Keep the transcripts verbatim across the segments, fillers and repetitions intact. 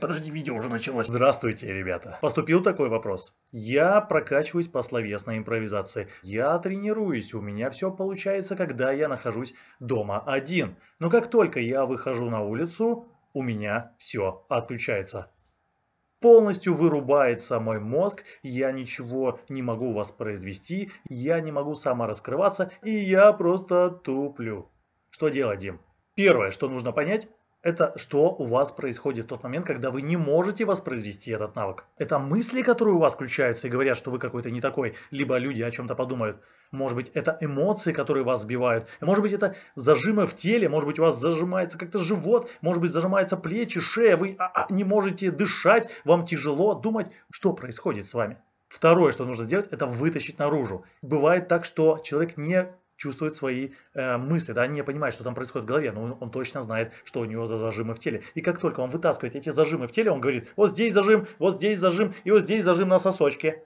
Подожди, видео уже началось. Здравствуйте, ребята. Поступил такой вопрос. Я прокачиваюсь по словесной импровизации. Я тренируюсь, у меня все получается, когда я нахожусь дома один. Но как только я выхожу на улицу, у меня все отключается. Полностью вырубается мой мозг, я ничего не могу воспроизвести, я не могу самораскрываться, и я просто туплю. Что делать, Дим? Первое, что нужно понять, это что у вас происходит в тот момент, когда вы не можете воспроизвести этот навык. Это мысли, которые у вас включаются и говорят, что вы какой-то не такой, либо люди о чем-то подумают. Может быть, это эмоции, которые вас сбивают. Может быть, это зажимы в теле, может быть, у вас зажимается как-то живот, может быть, зажимаются плечи, шея, вы не можете дышать, вам тяжело думать, что происходит с вами. Второе, что нужно сделать, это вытащить наружу. Бывает так, что человек не чувствует свои э, мысли, да, не понимает, что там происходит в голове, но он, он точно знает, что у него за зажимы в теле. И как только он вытаскивает эти зажимы в теле, он говорит, вот здесь зажим, вот здесь зажим, и вот здесь зажим на сосочке.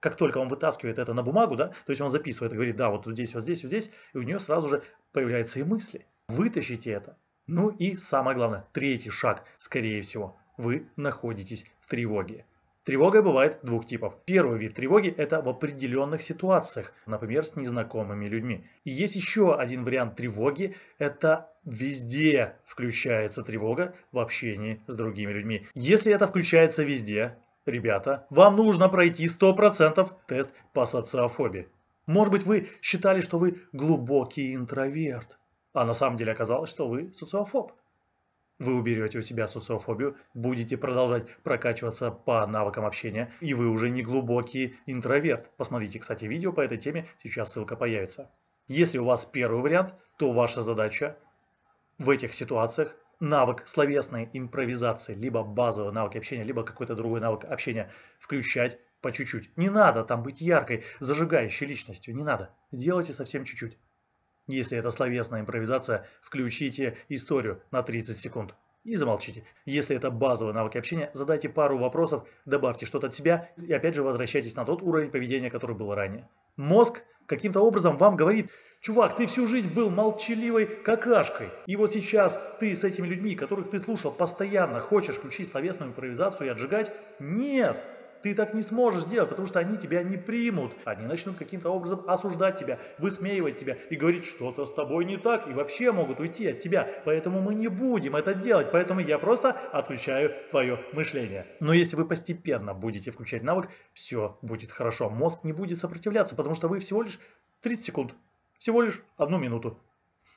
Как только он вытаскивает это на бумагу, да, то есть он записывает и говорит, да, вот здесь, вот здесь, вот здесь, и у нее сразу же появляются и мысли. Вытащите это. Ну и самое главное, третий шаг, скорее всего, вы находитесь в тревоге. Тревога бывает двух типов. Первый вид тревоги – это в определенных ситуациях, например, с незнакомыми людьми. И есть еще один вариант тревоги – это везде включается тревога в общении с другими людьми. Если это включается везде, ребята, вам нужно пройти сто процентов тест по социофобии. Может быть, вы считали, что вы глубокий интроверт, а на самом деле оказалось, что вы социофоб. Вы уберете у себя социофобию, будете продолжать прокачиваться по навыкам общения, и вы уже не глубокий интроверт. Посмотрите, кстати, видео по этой теме, сейчас ссылка появится. Если у вас первый вариант, то ваша задача в этих ситуациях навык словесной импровизации, либо базовый навык общения, либо какой-то другой навык общения включать по чуть-чуть. Не надо там быть яркой, зажигающей личностью, не надо. Сделайте совсем чуть-чуть. Если это словесная импровизация, включите историю на тридцать секунд и замолчите. Если это базовые навыки общения, задайте пару вопросов, добавьте что-то от себя и опять же возвращайтесь на тот уровень поведения, который был ранее. Мозг каким-то образом вам говорит, чувак, ты всю жизнь был молчаливой какашкой. И вот сейчас ты с этими людьми, которых ты слушал постоянно, хочешь включить словесную импровизацию и отжигать? Нет! Ты так не сможешь сделать, потому что они тебя не примут. Они начнут каким-то образом осуждать тебя, высмеивать тебя и говорить, что-то с тобой не так, и вообще могут уйти от тебя. Поэтому мы не будем это делать, поэтому я просто отключаю твое мышление. Но если вы постепенно будете включать навык, все будет хорошо. Мозг не будет сопротивляться, потому что вы всего лишь тридцать секунд, всего лишь одну минуту.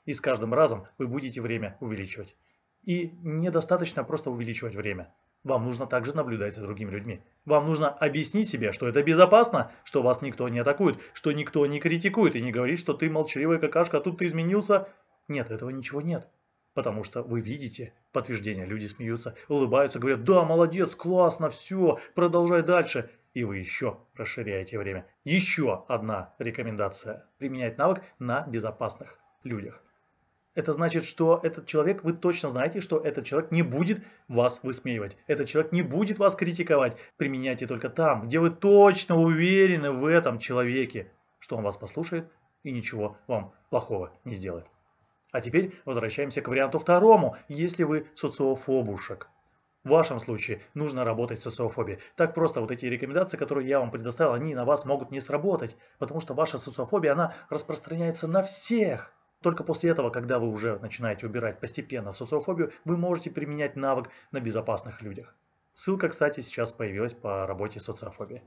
И с каждым разом вы будете время увеличивать. И недостаточно просто увеличивать время. Вам нужно также наблюдать за другими людьми. Вам нужно объяснить себе, что это безопасно, что вас никто не атакует, что никто не критикует и не говорит, что ты молчаливая какашка, а тут ты изменился. Нет, этого ничего нет. Потому что вы видите подтверждение, люди смеются, улыбаются, говорят, да, молодец, классно, все, продолжай дальше. И вы еще расширяете время. Еще одна рекомендация. Применять навык на безопасных людях. Это значит, что этот человек, вы точно знаете, что этот человек не будет вас высмеивать. Этот человек не будет вас критиковать. Применяйте только там, где вы точно уверены в этом человеке, что он вас послушает и ничего вам плохого не сделает. А теперь возвращаемся к варианту второму, если вы социофобушек. В вашем случае нужно работать с социофобией. Так просто вот эти рекомендации, которые я вам предоставил, они на вас могут не сработать, потому что ваша социофобия, она распространяется на всех. Только после этого, когда вы уже начинаете убирать постепенно социофобию, вы можете применять навык на безопасных людях. Ссылка, кстати, сейчас появилась по работе с социофобией.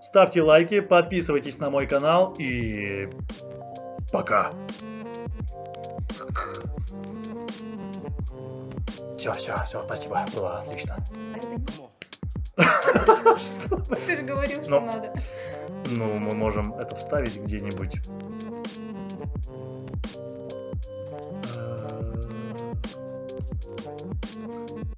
Ставьте лайки, подписывайтесь на мой канал и... пока! Все, все, все, спасибо, было отлично. Что? Ты же говорил, что надо. Ну, мы можем это вставить где-нибудь. Thank you.